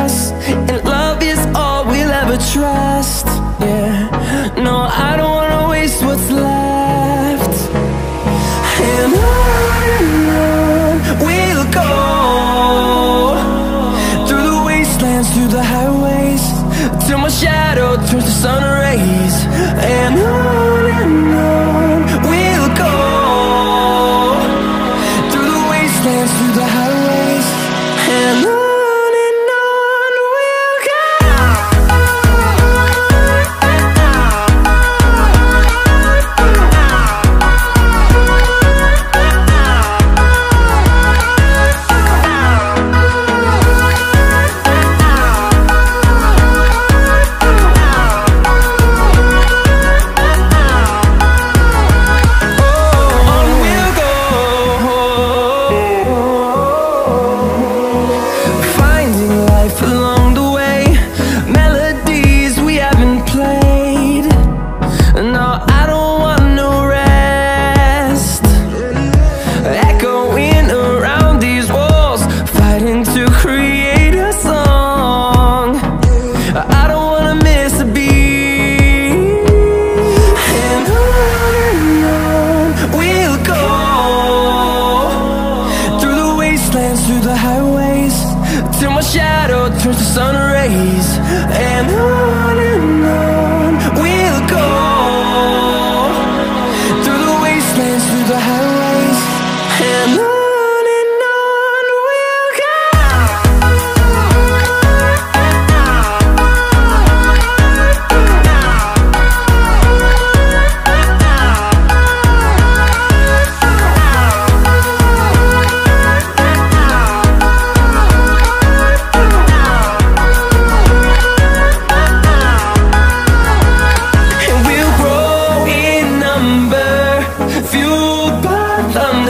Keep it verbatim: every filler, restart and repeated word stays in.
us, and love is all we'll ever trust. Yeah, no, I don't wanna waste what's left. And on we'll go, through the wastelands, through the highways, till my shadow turns to sun rays. And on and on we'll go, through the wastelands, through the highways, and on. Through the highways, till my shadow turns to sun rays. And on and on we'll go, through the wastelands, through the highways, and on.